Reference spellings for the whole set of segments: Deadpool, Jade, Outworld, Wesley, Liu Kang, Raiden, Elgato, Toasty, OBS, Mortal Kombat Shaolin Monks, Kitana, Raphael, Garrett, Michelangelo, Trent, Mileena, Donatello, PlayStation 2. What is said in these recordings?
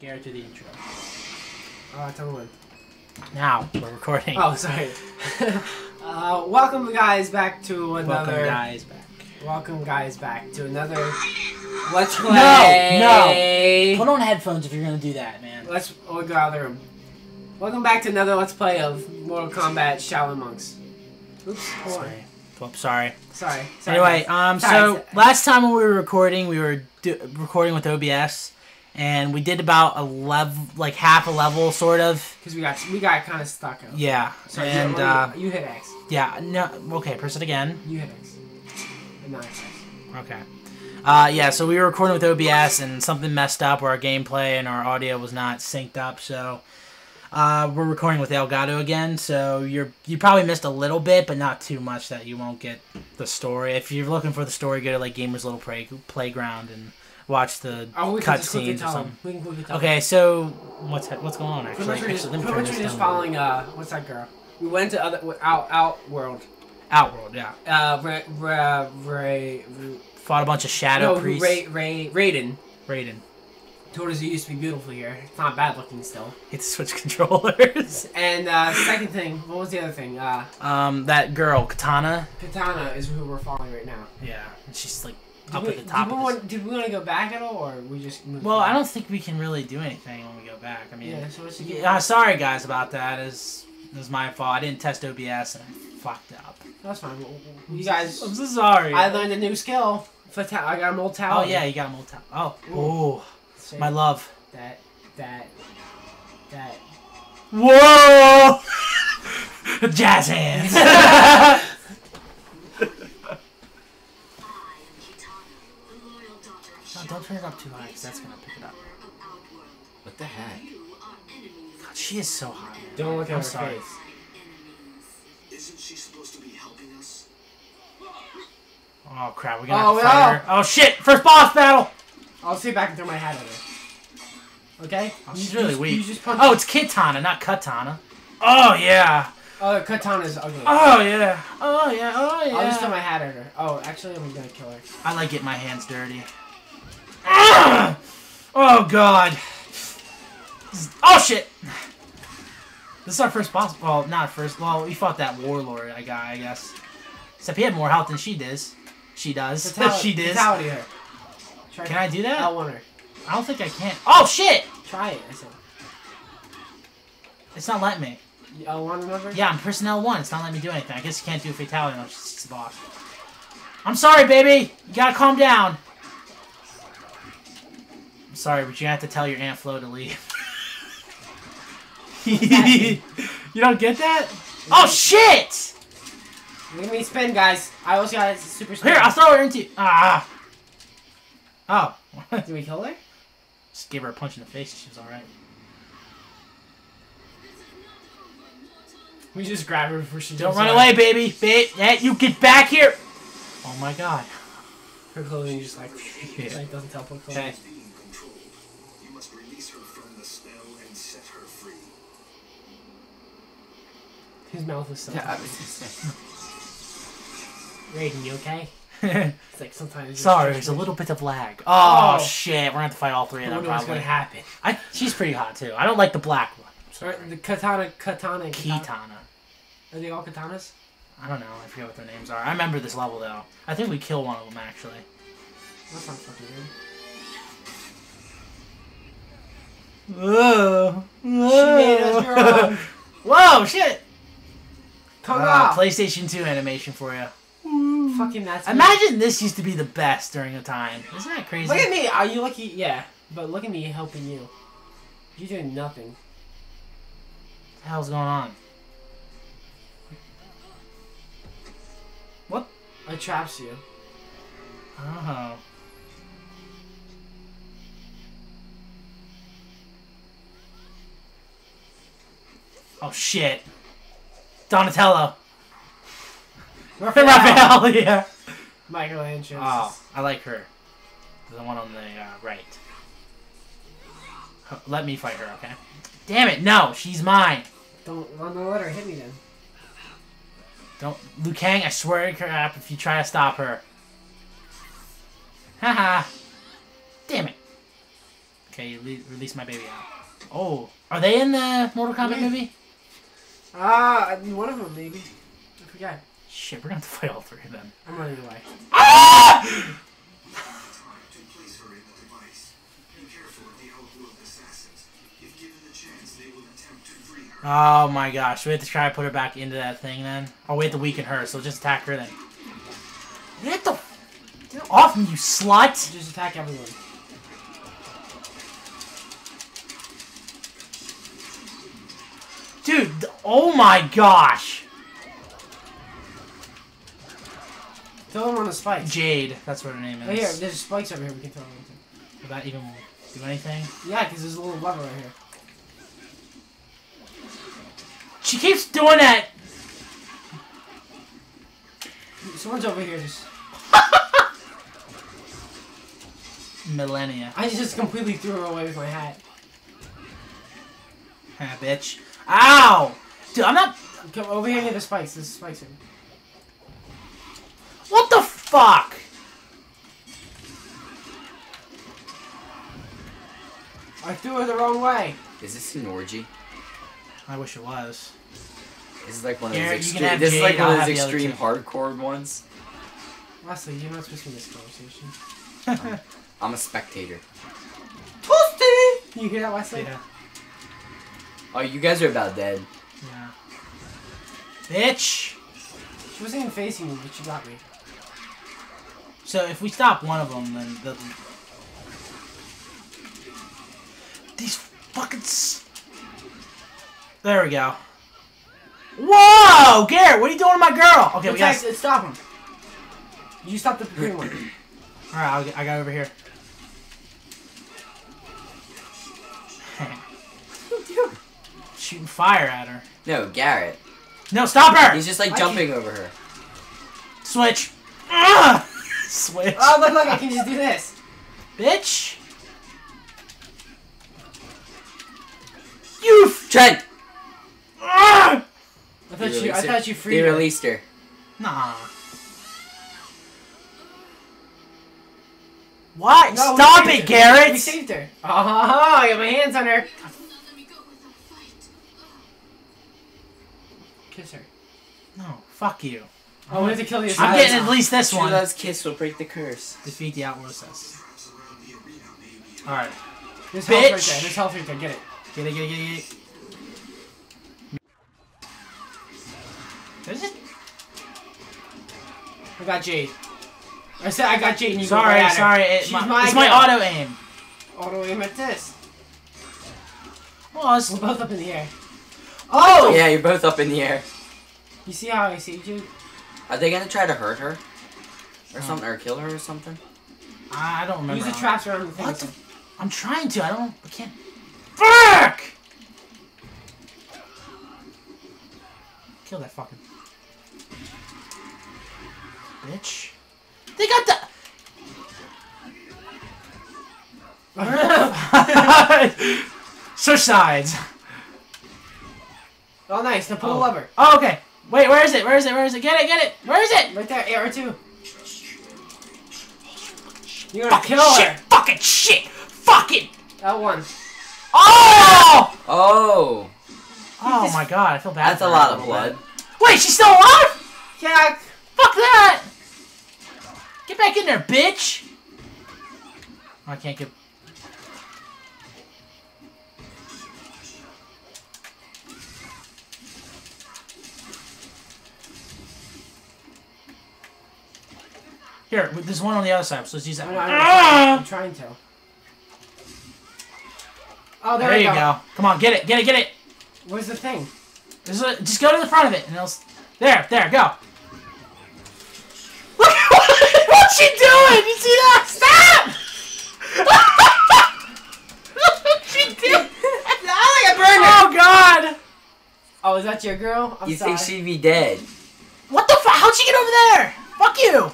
Garrett, do the intro. Totally. Now, we're recording. Oh, sorry. Welcome, guys, back to another... Welcome, guys, back to another... Let's play... No! No! Put on headphones if you're going to do that, man. Let's... Oh, go out of the room. Welcome back to another Let's Play of Mortal Kombat Shaolin Monks. Oops. Sorry. Oops, sorry. Sorry. Sorry. Anyway, so last time when we were recording, we were recording with OBS... And we did about a level, like half a level, sort of. Because we got kind of stuck out. Yeah. So and you hit X. Yeah. No. Okay. Press it again. You hit X. And not X. Okay. Yeah. So we were recording with OBS, and something messed up, where our gameplay and our audio was not synced up. So we're recording with Elgato again. So you probably missed a little bit, but not too much that you won't get the story. If you're looking for the story, go to like Gamers Little Playground and. Watch the cutscenes or something. Okay, so what's going on actually? We're just following what's that girl? We went to Outworld. Outworld, yeah. Fought a bunch of shadow priests. Raiden. Raiden. Told us it used to be beautiful here. It's not bad looking still. It's switch controllers. And second thing, what was the other thing? That girl, Kitana. Kitana is who we're following right now. Yeah, and she's like. Did we want to go back at all, or we just? Well, I don't think we can really do anything when we go back. I mean, yeah. So what's sorry guys about that. It was my fault. I didn't test OBS and I fucked up. That's fine. You guys, I'm so sorry. I learned a new skill. I got a mold towel. Oh yeah, you got a mold towel. Oh, oh, so my love. That. Whoa! Jazz hands. Don't turn it up too high, because that's going to pick it up. What the heck? God, she is so hot. Man. Don't look at her face. Isn't she supposed to be helping us? Oh, crap. We're going to have to fight her. Oh, shit. First boss battle. I'll see if I can throw my hat at her. Okay? Oh, she's really weak. Oh, it's Kitana, not Katana. Oh, yeah. Oh, Katana's ugly. Oh, yeah. Oh, yeah. Oh, yeah. I'll just throw my hat at her. Oh, actually, I'm going to kill her. I like getting my hands dirty. Oh god! Oh shit! This is our first boss. Well, not first. Well, we fought that warlord guy, I guess. Except he had more health than she does. She does. She does. Can I do that? I want her. I don't think I can. Oh shit! Try it. I said. It's not letting me. L1 remember? Yeah, I'm pressing L1. It's not letting me do anything. I guess you can't do a fatality unless she's the boss. I'm sorry, baby. You gotta calm down. Sorry, but you have to tell your Aunt Flo to leave. You don't get that? Oh, shit! Give me a spin, guys. I also got a super spin. Here, I'll throw her into you. Ah. Oh. Did we kill her? Just gave her a punch in the face. She was alright. We just grab her before she Don't run away, baby. Hey, you get back here. Oh, my God. Her clothing just like... Yeah. Just like doesn't teleport clothing. Okay. His mouth is so Raiden, you okay? It's like sometimes... Sorry, there's a little bit of lag. Oh, shit. We're going to have to fight all three of them, probably. What's going to happen? She's pretty hot, too. I don't like the black one. Sorry. The Kitana. Are they all Katanas? I don't know. I forget what their names are. I remember this level, though. I think we kill one of them, actually. That's not fucking good. Whoa. Whoa. She made us wrong. Whoa, shit. Come on. PlayStation 2 animation for you. Ooh. Fucking that's Imagine me. This used to be the best during the time. Isn't that crazy? Look at me. Are you lucky? Yeah. But look at me helping you. You're doing nothing. What the hell's going on? What? It traps you. Oh. Oh, shit. Donatello. Raphael, yeah. Michelangelo. Oh, I like her. The one on the right. Let me fight her, okay? Damn it, no, she's mine. Don't let her hit me then. Don't, Liu Kang, I swear to crap if you try to stop her. Haha. Damn it. okay, release my baby out. Oh, are they in the Mortal Kombat movie? Ah, one of them maybe. I forgot. Shit, we're gonna have to fight all three of them. I'm running away. Ah! Oh my gosh, we have to try to put her back into that thing then. Oh, we have to weaken her, so just attack her then. Get the f off me, you slut! Just attack everyone. Dude, oh my gosh! Throw them on the spikes. Jade, that's what her name is. Oh yeah, there's spikes over here we can throw them into. Will that even do anything? Yeah, because there's a little lever right here. She keeps doing that! Someone's over here just... Mileena. I just completely threw her away with my hat. Ah, bitch. Ow! Dude, I'm not... Come over here near the spikes. There's spikes here. What the fuck? I threw her the wrong way. Is this an orgy? I wish it was. This is like one of those extreme, this is like one of those extreme hardcore ones. Wesley, you're not supposed to be in this conversation. I'm a spectator. Toasty! You hear that, Wesley? Yeah. Oh, you guys are about dead. Yeah. Bitch! She wasn't even facing me, but she got me. So if we stop one of them, then the... These fucking... There we go. Whoa! Garrett, what are you doing to my girl? Okay, stop him. You stop the green one. Alright, I got over here. Shooting fire at her. No, Garrett. No, stop her! He's just like jumping over her. Switch. Switch. Oh, look, look, I can just do this. Bitch. You Trent! I thought you freed her. They released her. Nah. What? No, stop it, Garrett! We saved her. Oh, I got my hands on her. Kiss her. No, fuck you. Oh, we have to kill the assassin. I'm getting at least this one. Let's kiss will break the curse. Defeat the Outworld assassin. Alright. There's health right there. There's health right there. Get it. Get it, get it, get it. Is it? I got Jade. I said I got Jade and you sorry. It's my auto aim. Auto aim at this. Well, we're both up in the air. Oh! Yeah, you're both up in the air. You see how I see you? Are they gonna try to hurt her? Or something? Or kill her or something? I don't remember. Use the traps around the thing. I'm trying to. I can't. Fuck! Kill that fucking... Bitch. They got the... Switch sides. Oh, nice. Now pull the lever. Oh, okay. Wait, where is it? Where is it? Where is it? Get it, get it. Where is it? Right there, AR2. You're gonna fucking kill her. Fucking shit. Fuck it. That one. Oh! Oh. Oh my god, I feel bad. That's a lot of blood. Wait, she's still alive? Yeah. Fuck that! Get back in there, bitch! I can't get... Here, there's one on the other side, so let's use that one. I'm trying to. Oh, there you go. Come on, get it, get it, get it! Where's the thing? Just go to the front of it, and it'll... There, there, go! Look at what's she doing! You see that? Stop! Look what she did! I burned her! Oh, God! Oh, is that your girl? I'm sorry. You think she'd be dead. What the fuck? How'd she get over there? Fuck you!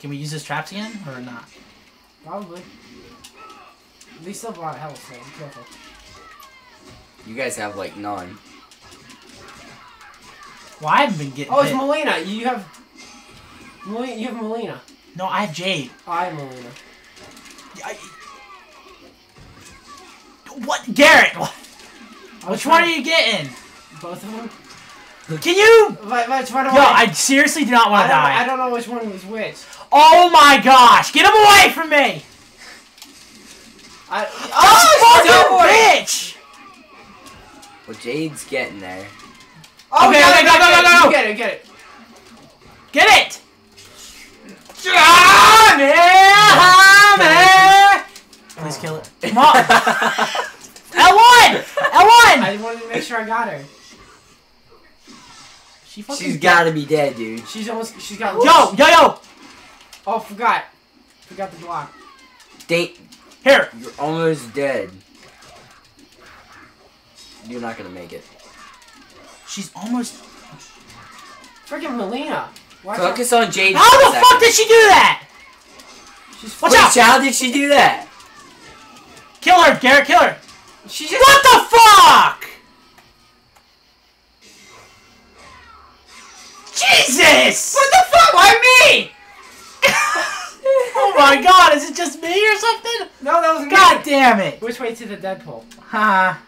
Can we use this traps again, or not? Probably. We still have a lot of health, so be careful. You guys have like none. Well, I haven't been getting. Oh, it's Mileena. You have. You have Mileena. No, I have Jade. I have Mileena. What? Garrett! What? Which one are you getting? Both of them? Can you? Which one? Yo, I seriously do not want to die. I don't know which one was which. Oh my gosh! Get him away from me! Oh, bitch! Well, Jade's getting there. Oh, okay, okay, go! Get it! Get it! Please kill it. Come on! L1! L1! I wanted to make sure I got her. She's gotta be dead, dude. She's got... Oops. Yo! Oh, forgot the block. Here! You're almost dead. You're not gonna make it. She's almost... Freaking Mileena. Focus on Jade. How the fuck did she do that? Watch out! How did she do that? Kill her, Garrett, kill her! She just... What the fuck?! Jesus! What the fuck? Why me? Oh my god, is it just me or something? No, that was me. God damn it! Which way to the Deadpool? Ha.